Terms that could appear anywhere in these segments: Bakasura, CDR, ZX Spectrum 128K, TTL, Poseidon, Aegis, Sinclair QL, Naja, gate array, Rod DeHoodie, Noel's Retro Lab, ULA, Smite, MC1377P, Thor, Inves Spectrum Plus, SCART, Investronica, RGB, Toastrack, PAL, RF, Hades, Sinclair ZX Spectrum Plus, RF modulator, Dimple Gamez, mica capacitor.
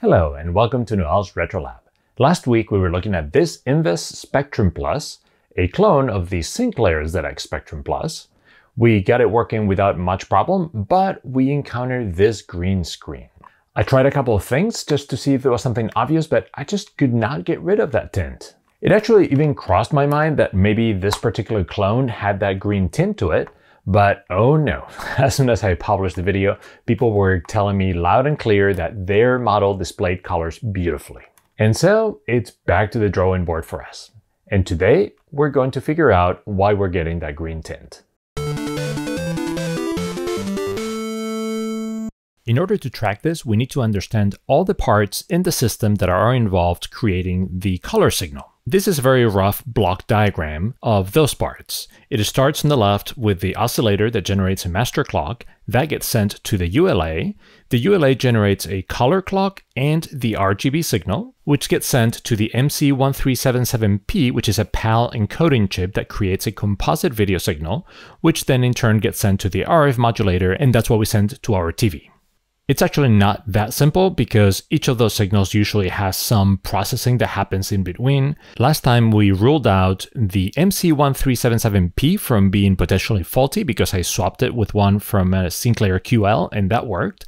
Hello and welcome to Noel's Retro Lab. Last week we were looking at this Inves Spectrum Plus, a clone of the Sinclair ZX Spectrum Plus. We got it working without much problem, but we encountered this green screen. I tried a couple of things just to see if there was something obvious, but I just could not get rid of that tint. It actually even crossed my mind that maybe this particular clone had that green tint to it, but oh no. As soon as I published the video, people were telling me loud and clear that their model displayed colors beautifully. And so it's back to the drawing board for us. And today we're going to figure out why we're getting that green tint. In order to track this, we need to understand all the parts in the system that are involved creating the color signal. This is a very rough block diagram of those parts. It starts on the left with the oscillator that generates a master clock. That gets sent to the ULA. The ULA generates a color clock and the RGB signal, which gets sent to the MC1377P, which is a PAL encoding chip that creates a composite video signal, which then in turn gets sent to the RF modulator, and that's what we send to our TV. It's actually not that simple because each of those signals usually has some processing that happens in between. Last time we ruled out the MC1377P from being potentially faulty because I swapped it with one from a Sinclair QL and that worked.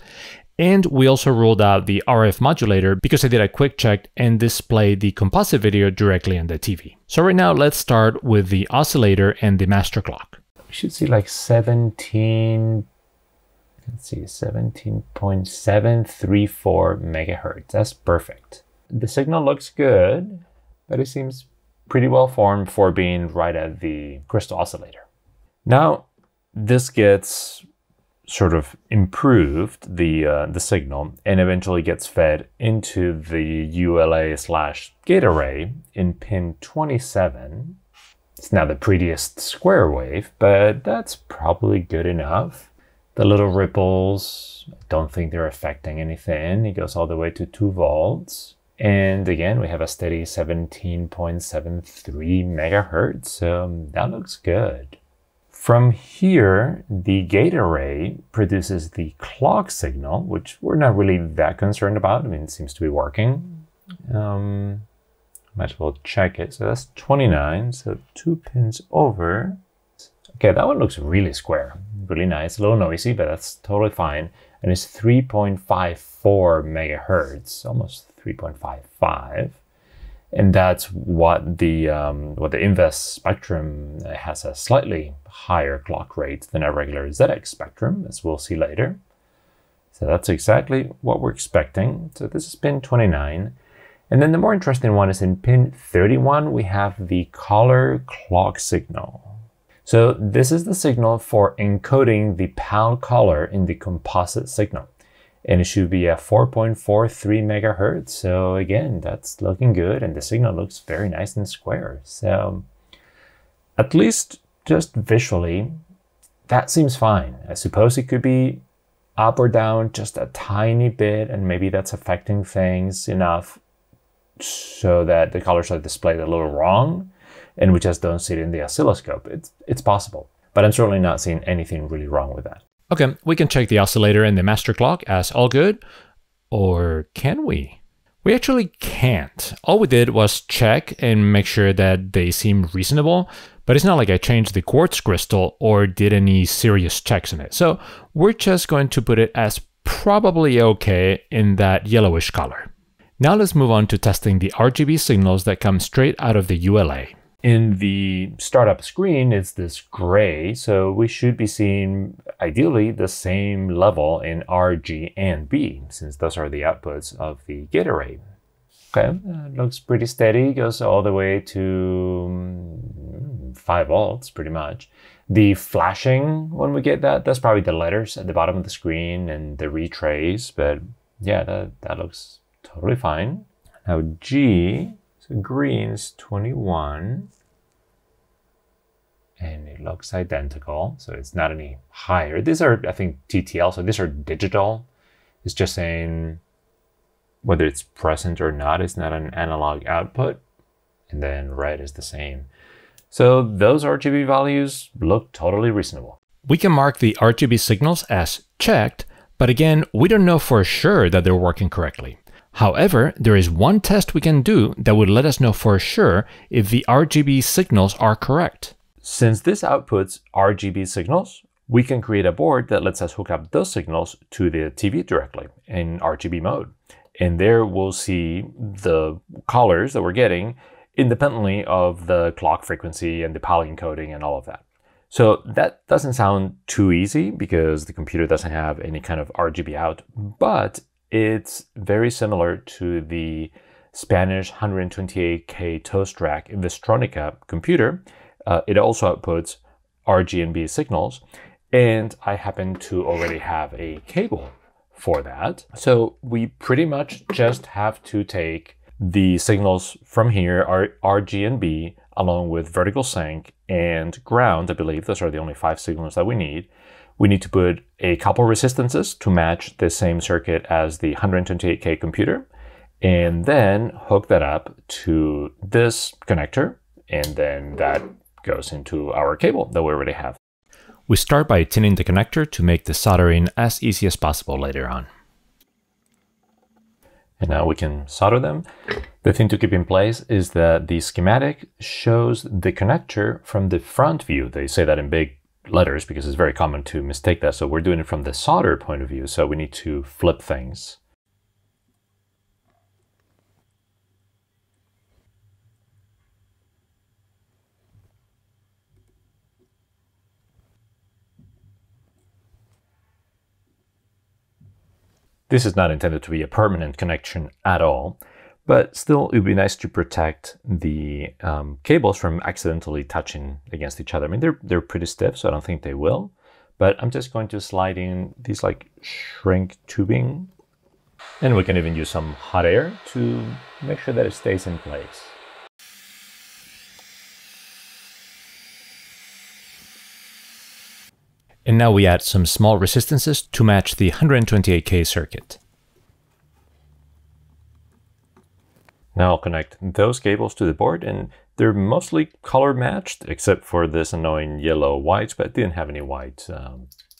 And we also ruled out the RF modulator because I did a quick check and displayed the composite video directly on the TV. So right now let's start with the oscillator and the master clock. We should see like 17.734 megahertz. That's perfect. The signal looks good, but it seems pretty well formed for being right at the crystal oscillator. Now, this gets sort of improved, the signal, and eventually gets fed into the ULA/gate array in pin 27. It's not the prettiest square wave, but that's probably good enough. The little ripples, I don't think they're affecting anything. It goes all the way to 2 volts. And again, we have a steady 17.73 megahertz. So that looks good. From here, the gate array produces the clock signal, which we're not really that concerned about. I mean, it seems to be working. Might as well check it. So that's 29, so 2 pins over. Okay, that one looks really square, really nice, a little noisy, but that's totally fine. And it's 3.54 megahertz, almost 3.55, and that's what the Inves Spectrum has, a slightly higher clock rate than a regular ZX Spectrum, as we'll see later. So that's exactly what we're expecting. So this is pin 29. And then the more interesting one is in pin 31, we have the color clock signal. So this is the signal for encoding the PAL color in the composite signal. And it should be a 4.43 megahertz. So again, that's looking good. And the signal looks very nice and square. So at least just visually, that seems fine. I suppose it could be up or down just a tiny bit. And maybe that's affecting things enough so that the colors are displayed a little wrong, and we just don't see it in the oscilloscope. It's possible, but I'm certainly not seeing anything really wrong with that. Okay, we can check the oscillator and the master clock as all good, or can we? We actually can't. All we did was check and make sure that they seem reasonable, but it's not like I changed the quartz crystal or did any serious checks on it. So we're just going to put it as probably okay in that yellowish color. Now let's move on to testing the RGB signals that come straight out of the ULA. In the startup screen, it's this gray, so we should be seeing ideally the same level in R, G, and B, since those are the outputs of the gate array. Okay, looks pretty steady, goes all the way to 5 volts, pretty much. The flashing, when we get that, that's probably the letters at the bottom of the screen and the retrace, but yeah, that looks totally fine. Now G, green is 21, and it looks identical, so it's not any higher. These are, I think, TTL, so these are digital. It's just saying whether it's present or not. It's not an analog output. And then red is the same. So those RGB values look totally reasonable. We can mark the RGB signals as checked, but again, we don't know for sure that they're working correctly. However, there is one test we can do that would let us know for sure if the RGB signals are correct. Since this outputs RGB signals, we can create a board that lets us hook up those signals to the TV directly in RGB mode. And there we'll see the colors that we're getting independently of the clock frequency and the PAL encoding and all of that. So that doesn't sound too easy because the computer doesn't have any kind of RGB out, but it's very similar to the Spanish 128K Toastrack Investronica computer. It also outputs RGB signals, and I happen to already have a cable for that. So we pretty much just have to take the signals from here, RGB, along with vertical sync and ground. I believe those are the only 5 signals that we need. We need to put a couple resistances to match the same circuit as the 128K computer, and then hook that up to this connector, and then that goes into our cable that we already have. We start by tinning the connector to make the soldering as easy as possible later on. And now we can solder them. The thing to keep in place is that the schematic shows the connector from the front view. They say that in big letters because it's very common to mistake that. So we're doing it from the solder point of view, so we need to flip things. This is not intended to be a permanent connection at all, but still it would be nice to protect the cables from accidentally touching against each other. I mean, they're pretty stiff, so I don't think they will, but I'm just going to slide in these like shrink tubing, and we can even use some hot air to make sure that it stays in place. And now we add some small resistances to match the 128K circuit. Now I'll connect those cables to the board, and they're mostly color matched except for this annoying yellow white, but didn't have any white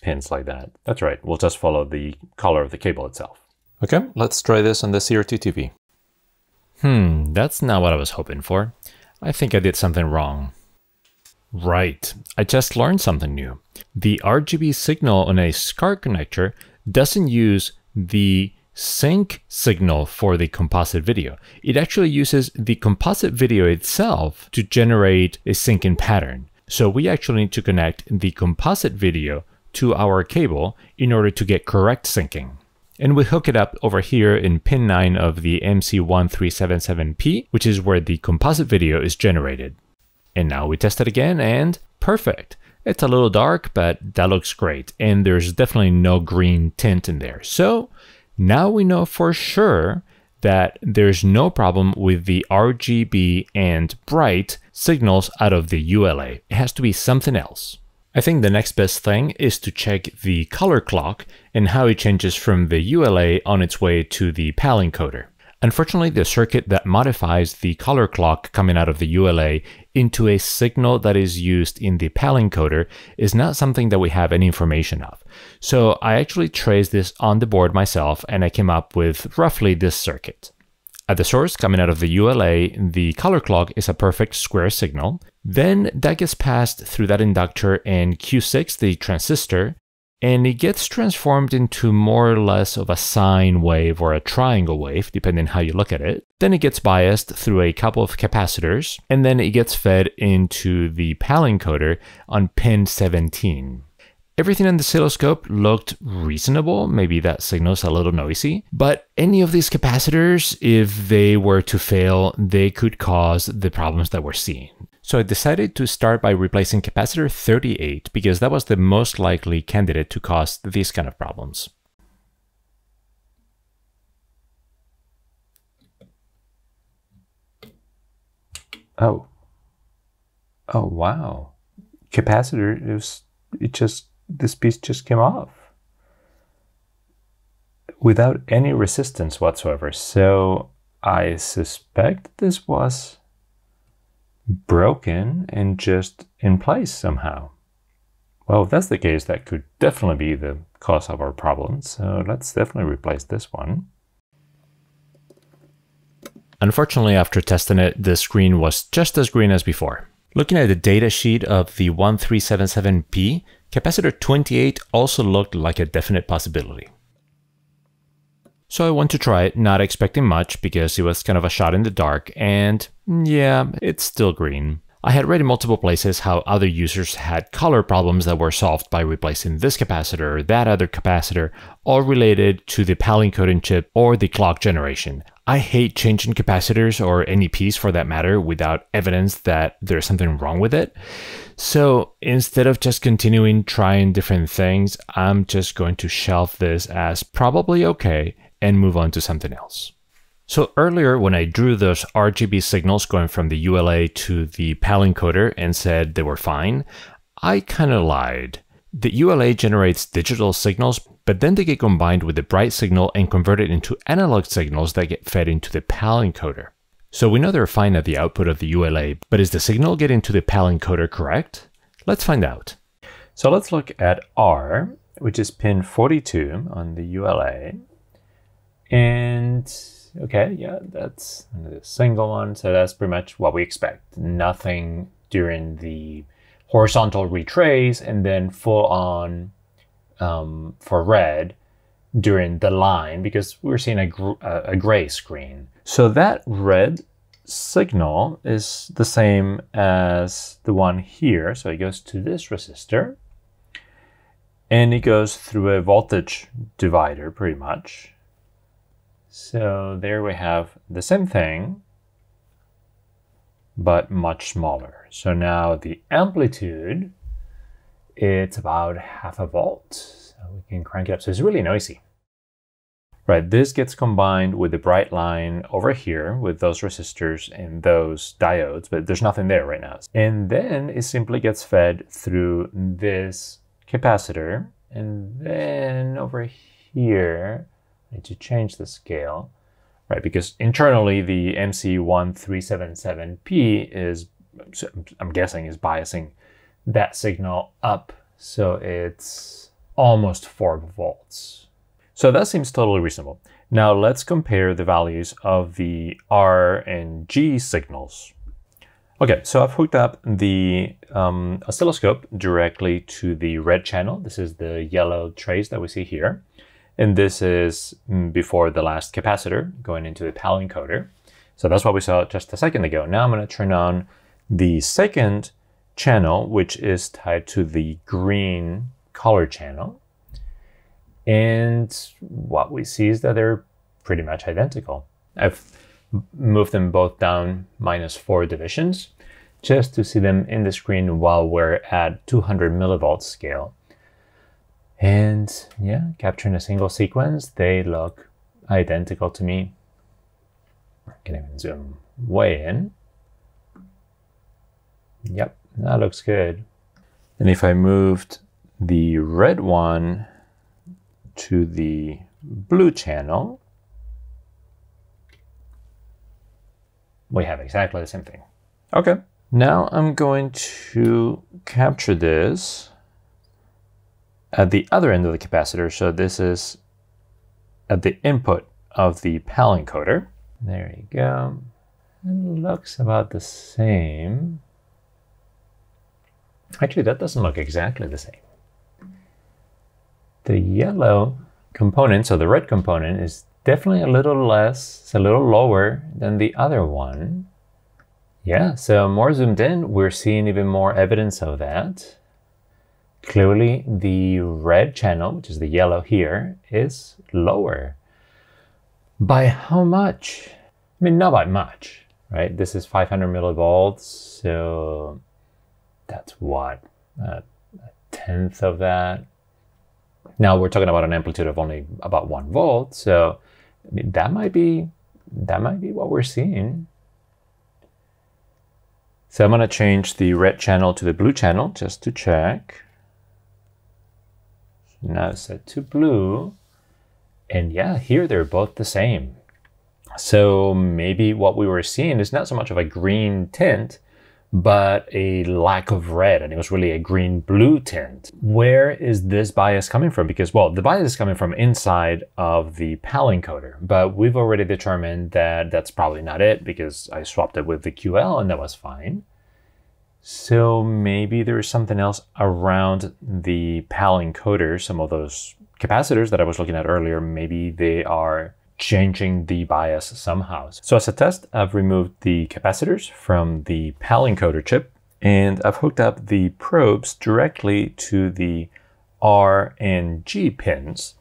pins like that. That's right, we'll just follow the color of the cable itself. Okay, let's try this on the CRT TV. That's not what I was hoping for. I think I did something wrong. Right, I just learned something new. The RGB signal on a SCART connector doesn't use the sync signal for the composite video. It actually uses the composite video itself to generate a syncing pattern. So we actually need to connect the composite video to our cable in order to get correct syncing. And we hook it up over here in pin 9 of the MC1377P, which is where the composite video is generated. And now we test it again, and perfect. It's a little dark, but that looks great. And there's definitely no green tint in there. So now we know for sure that there's no problem with the RGB and bright signals out of the ULA. It has to be something else. I think the next best thing is to check the color clock and how it changes from the ULA on its way to the PAL encoder. Unfortunately, the circuit that modifies the color clock coming out of the ULA into a signal that is used in the PAL encoder is not something that we have any information of. So I actually traced this on the board myself, and I came up with roughly this circuit. At the source coming out of the ULA, the color clock is a perfect square signal. Then that gets passed through that inductor and Q6, the transistor, and it gets transformed into more or less of a sine wave or a triangle wave, depending on how you look at it. Then it gets biased through a couple of capacitors, and then it gets fed into the PAL encoder on pin 17. Everything on the oscilloscope looked reasonable. Maybe that signal's a little noisy, but any of these capacitors, if they were to fail, they could cause the problems that we're seeing. So I decided to start by replacing capacitor 38 because that was the most likely candidate to cause these kind of problems. Oh wow. Capacitor, this piece just came off without any resistance whatsoever. So I suspect this was broken and just in place somehow. Well, if that's the case, that could definitely be the cause of our problem. So let's definitely replace this one. Unfortunately, after testing it, the screen was just as green as before. Looking at the datasheet of the 1377P, capacitor 28 also looked like a definite possibility. So I went to try it, not expecting much because it was kind of a shot in the dark, and yeah, it's still green. I had read in multiple places how other users had color problems that were solved by replacing this capacitor or that other capacitor, all related to the PAL encoding chip or the clock generation. I hate changing capacitors or any piece for that matter without evidence that there's something wrong with it. So instead of just continuing trying different things, I'm just going to shelve this as probably okay and move on to something else. So earlier when I drew those RGB signals going from the ULA to the PAL encoder and said they were fine, I kind of lied. The ULA generates digital signals, but then they get combined with the bright signal and converted into analog signals that get fed into the PAL encoder. So we know they're fine at the output of the ULA, but is the signal getting to the PAL encoder correct? Let's find out. So let's look at R, which is pin 42 on the ULA, and okay, yeah, that's a single one, so that's pretty much what we expect. Nothing during the horizontal retrace and then full on for red during the line because we're seeing a gray screen. So that red signal is the same as the one here. So it goes to this resistor and it goes through a voltage divider pretty much. So there we have the same thing, but much smaller. So now the amplitude, it's about 0.5 volt. So we can crank it up. So it's really noisy. Right, this gets combined with the bright line over here with those resistors and those diodes, but there's nothing there right now. And then it simply gets fed through this capacitor. And then over here, I need to change the scale, right? Because internally the MC1377P is, I'm guessing, is biasing that signal up. So it's almost 4 volts. So that seems totally reasonable. Now let's compare the values of the R and G signals. Okay, so I've hooked up the oscilloscope directly to the red channel. This is the yellow trace that we see here. And this is before the last capacitor going into the PAL encoder. So that's what we saw just a second ago. Now I'm going to turn on the second channel, which is tied to the green color channel. And what we see is that they're pretty much identical. I've moved them both down -4 divisions just to see them in the screen while we're at 200 millivolts scale. And yeah, capturing a single sequence, they look identical to me. I can even zoom way in. Yep, that looks good. And if I moved the red one to the blue channel, we have exactly the same thing. Okay, now I'm going to capture this at the other end of the capacitor. So this is at the input of the PAL encoder. There you go. It looks about the same. Actually, that doesn't look exactly the same. The yellow component, so the red component, is definitely a little less, it's a little lower than the other one. Yeah, so more zoomed in, we're seeing even more evidence of that. Clearly, the red channel, which is the yellow here, is lower. By how much? I mean, not by much, right? This is 500 millivolts, so that's what, a 1/10 of that. Now we're talking about an amplitude of only about 1 volt, so I mean, that might be what we're seeing. So I'm going to change the red channel to the blue channel just to check. Now it's set to blue, and yeah, here they're both the same. So maybe what we were seeing is not so much of a green tint, but a lack of red, and it was really a green-blue tint. Where is this bias coming from? Because, well, the bias is coming from inside of the PAL encoder, but we've already determined that that's probably not it because I swapped it with the QL and that was fine. So maybe there is something else around the PAL encoder. Some of those capacitors that I was looking at earlier, maybe they are changing the bias somehow. So as a test, I've removed the capacitors from the PAL encoder chip, and I've hooked up the probes directly to the R and G pins.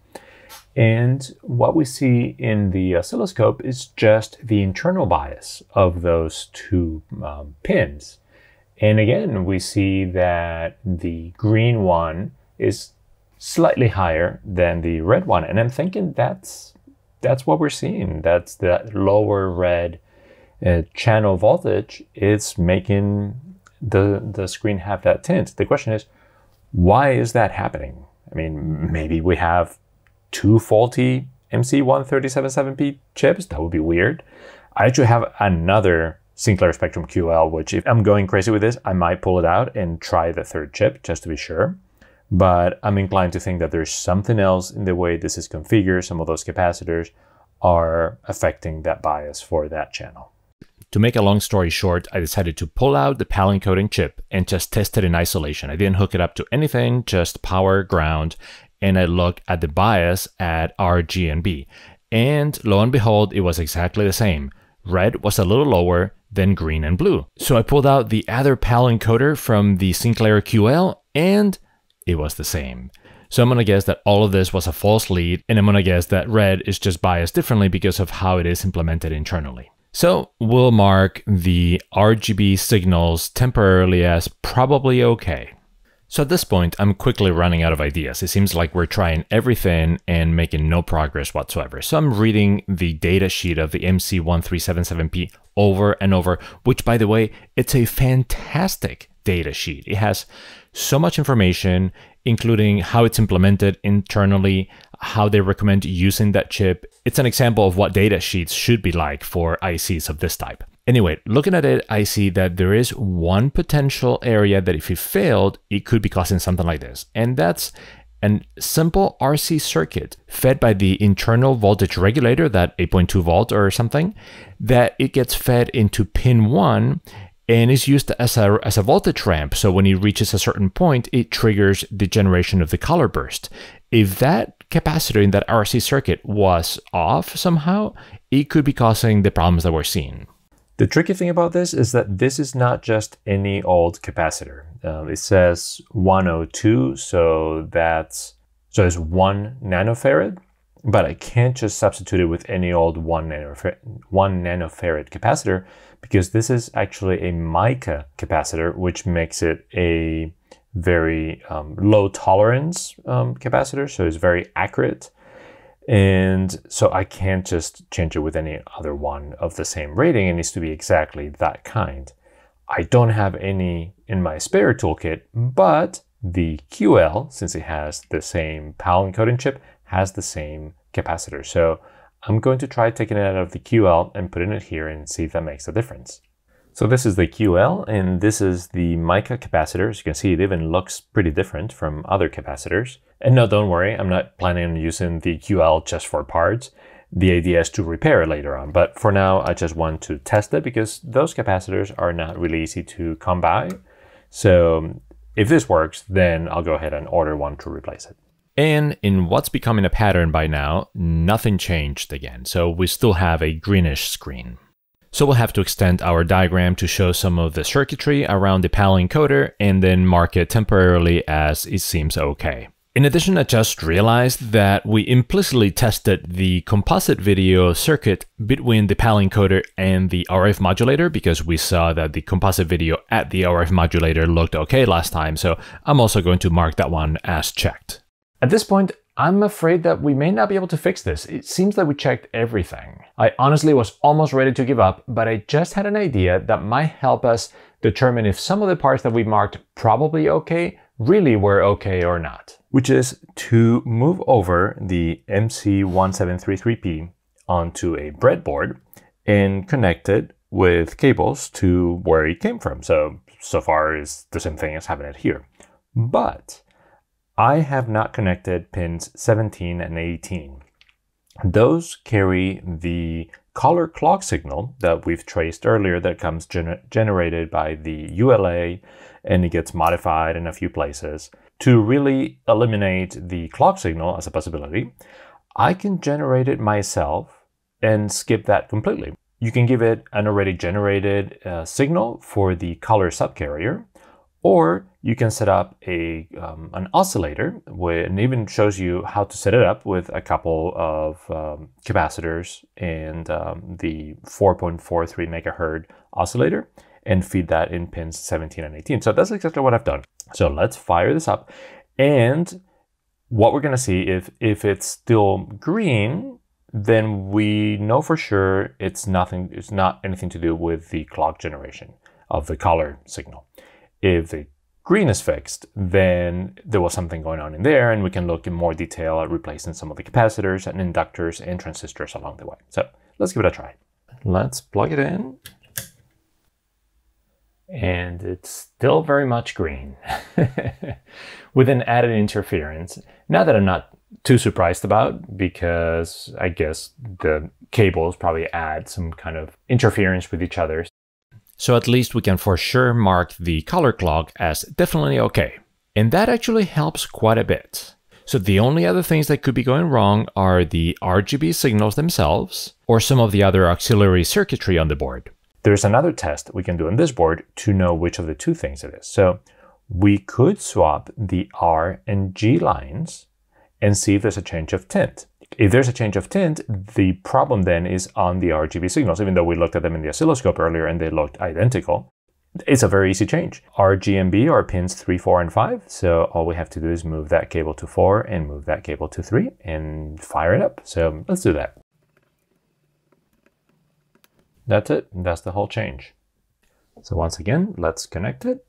And what we see in the oscilloscope is just the internal bias of those two pins. And again, we see that the green one is slightly higher than the red one. And I'm thinking that's what we're seeing. That's that lower red channel voltage. It's making the screen have that tint. The question is, why is that happening? I mean, maybe we have two faulty MC1377P chips. That would be weird. I actually have another Sinclair Spectrum QL, which if I'm going crazy with this, I might pull it out and try the third chip just to be sure. But I'm inclined to think that there's something else in the way this is configured. Some of those capacitors are affecting that bias for that channel. To make a long story short, I decided to pull out the PAL encoding chip and just test it in isolation. I didn't hook it up to anything, just power, ground, and I looked at the bias at R, G, and B. And lo and behold, it was exactly the same. Red was a little lower than green and blue. So I pulled out the other PAL encoder from the Sinclair QL and it was the same. So I'm gonna guess that all of this was a false lead, and I'm gonna guess that red is just biased differently because of how it is implemented internally. So we'll mark the RGB signals temporarily as probably okay. So at this point, I'm quickly running out of ideas. It seems like we're trying everything and making no progress whatsoever. So I'm reading the data sheet of the MC1377P over and over, which, by the way, it's a fantastic data sheet. It has so much information, including how it's implemented internally, how they recommend using that chip. It's an example of what data sheets should be like for ICs of this type. Anyway, looking at it, I see that there is one potential area that if it failed, it could be causing something like this. And that's a simple RC circuit fed by the internal voltage regulator, that 8.2 volt or something, that it gets fed into pin 1 and is used as a voltage ramp. So when it reaches a certain point, it triggers the generation of the color burst. If that capacitor in that RC circuit was off somehow, it could be causing the problems that we're seeing. The tricky thing about this is that this is not just any old capacitor. It says 102, so it's 1 nanofarad, but I can't just substitute it with any old 1 nanofarad capacitor, because this is actually a mica capacitor, which makes it a very low tolerance capacitor, so it's very accurate. And so I can't just change it with any other one of the same rating. It needs to be exactly that kind. I don't have any in my spare toolkit, but the QL, since it has the same PAL encoding chip, has the same capacitor. So I'm going to try taking it out of the QL and putting it here and see if that makes a difference. So this is the QL, and this is the mica capacitor. As you can see, it even looks pretty different from other capacitors. And no, don't worry, I'm not planning on using the QL just for parts. The idea is to repair it later on, but for now, I just want to test it because those capacitors are not really easy to come by. So if this works, then I'll go ahead and order one to replace it. And in what's becoming a pattern by now, nothing changed again. So we still have a greenish screen. So we'll have to extend our diagram to show some of the circuitry around the PAL encoder and then mark it temporarily as it seems okay. In addition, I just realized that we implicitly tested the composite video circuit between the PAL encoder and the RF modulator, because we saw that the composite video at the RF modulator looked okay last time, so I'm also going to mark that one as checked. At this point, I'm afraid that we may not be able to fix this. It seems that we checked everything. I honestly was almost ready to give up, but I just had an idea that might help us determine if some of the parts that we marked probably okay really were okay or not, which is to move over the MC1733P onto a breadboard and connect it with cables to where it came from. So far is the same thing as having it here. But I have not connected pins 17 and 18. Those carry the color clock signal that we've traced earlier that comes generated by the ULA, and it gets modified in a few places. To really eliminate the clock signal as a possibility, I can generate it myself and skip that completely. You can give it an already generated signal for the color subcarrier, or you can set up an oscillator, and even shows you how to set it up with a couple of capacitors and the 4.43 megahertz oscillator, and feed that in pins 17 and 18. So that's exactly what I've done. So let's fire this up, and what we're gonna see if it's still green, then we know for sure it's not anything to do with the clock generation of the color signal. If the green is fixed, then there was something going on in there, and we can look in more detail at replacing some of the capacitors and inductors and transistors along the way. So let's give it a try. Let's plug it in. And it's still very much green with an added interference. Now that I'm not too surprised about, because I guess the cables probably add some kind of interference with each other. So at least we can for sure mark the color clock as definitely okay. And that actually helps quite a bit. So the only other things that could be going wrong are the RGB signals themselves or some of the other auxiliary circuitry on the board. There's another test we can do on this board to know which of the two things it is. So we could swap the R and G lines and see if there's a change of tint. If there's a change of tint, the problem then is on the RGB signals, even though we looked at them in the oscilloscope earlier and they looked identical. It's a very easy change. R, G, and B are pins 3, 4, and 5. So all we have to do is move that cable to 4 and move that cable to 3 and fire it up. So let's do that. That's it. That's the whole change. So once again, let's connect it.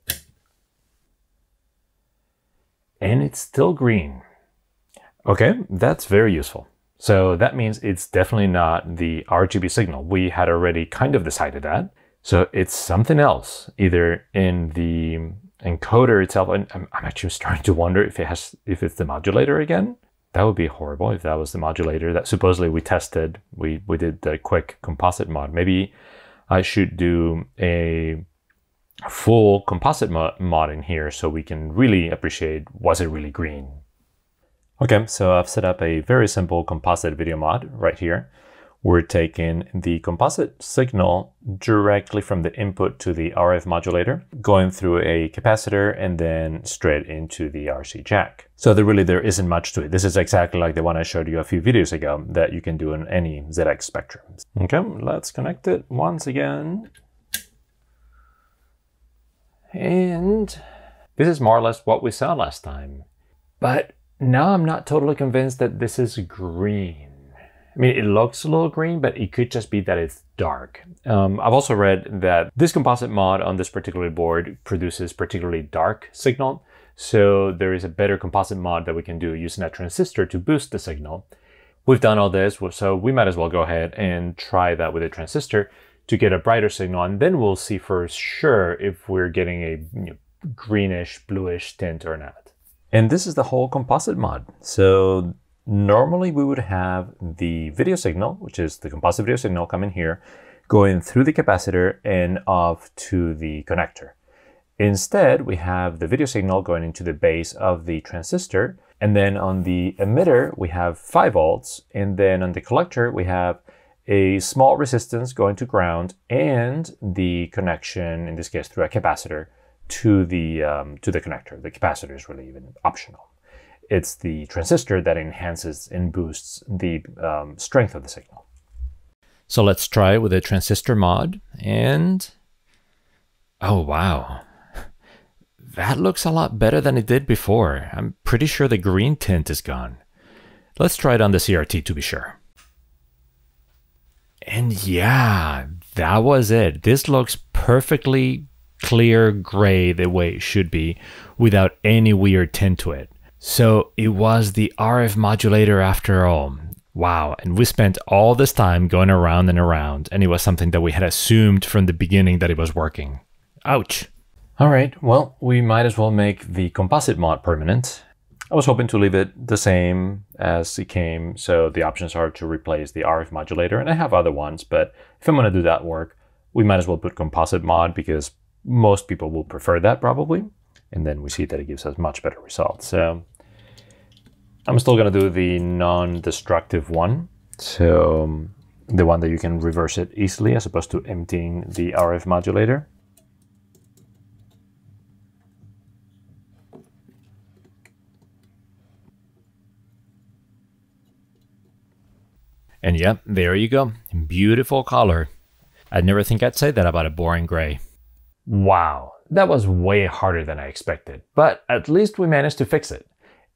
And it's still green. Okay, that's very useful. So that means it's definitely not the RGB signal. We had already kind of decided that. So it's something else, either in the encoder itself. And I'm actually starting to wonder if it's the modulator again. That would be horrible if that was the modulator that supposedly we tested. We did the quick composite mod. Maybe I should do a full composite mod in here so we can really appreciate, was it really green? Okay, so I've set up a very simple composite video mod right here. We're taking the composite signal directly from the input to the RF modulator, going through a capacitor and then straight into the RC jack. So there isn't much to it. This is exactly like the one I showed you a few videos ago that you can do in any ZX Spectrum. Okay, let's connect it once again. And this is more or less what we saw last time, but now I'm not totally convinced that this is green. I mean, it looks a little green, but it could just be that it's dark. I've also read that this composite mod on this particular board produces particularly dark signal. So there is a better composite mod that we can do using a transistor to boost the signal. We've done all this, so we might as well go ahead and try that with a transistor to get a brighter signal. And then we'll see for sure if we're getting a greenish, bluish tint or not. And this is the whole composite mod. So normally we would have the video signal, which is the composite video signal, come in here, going through the capacitor and off to the connector. Instead, we have the video signal going into the base of the transistor. And then on the emitter, we have 5 volts. And then on the collector, we have a small resistance going to ground and the connection, in this case, through a capacitor to the connector. The capacitor is really even optional. It's the transistor that enhances and boosts the strength of the signal. So let's try with a transistor mod, and oh wow, that looks a lot better than it did before. I'm pretty sure the green tint is gone. Let's try it on the CRT to be sure. And yeah, that was it. This looks perfectly clear gray the way it should be without any weird tint to it. So it was the RF modulator after all. Wow, and we spent all this time going around and around, and it was something that we had assumed from the beginning that it was working. Ouch. All right, well, we might as well make the composite mod permanent. I was hoping to leave it the same as it came, so the options are to replace the RF modulator, and I have other ones, but if I'm gonna do that work, we might as well put composite mod because most people will prefer that probably. And then we see that it gives us much better results. So I'm still gonna do the non-destructive one. So the one that you can reverse it easily as opposed to emptying the RF modulator. And yeah, there you go, beautiful color. I'd never think I'd say that about a boring gray. Wow. That was way harder than I expected, but at least we managed to fix it.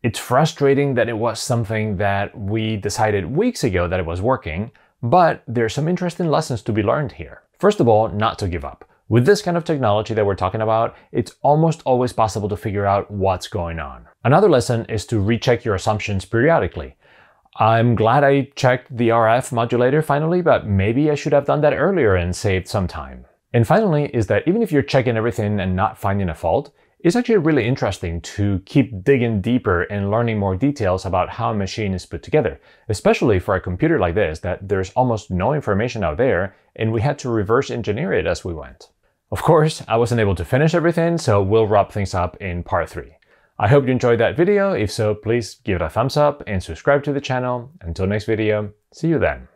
It's frustrating that it was something that we decided weeks ago that it was working, but there's some interesting lessons to be learned here. First of all, not to give up. With this kind of technology that we're talking about, it's almost always possible to figure out what's going on. Another lesson is to recheck your assumptions periodically. I'm glad I checked the RF modulator finally, but maybe I should have done that earlier and saved some time. And finally is that even if you're checking everything and not finding a fault, it's actually really interesting to keep digging deeper and learning more details about how a machine is put together, especially for a computer like this that there's almost no information out there and we had to reverse engineer it as we went. Of course, I wasn't able to finish everything, so we'll wrap things up in part 3. I hope you enjoyed that video. If so, please give it a thumbs up and subscribe to the channel. Until next video, see you then.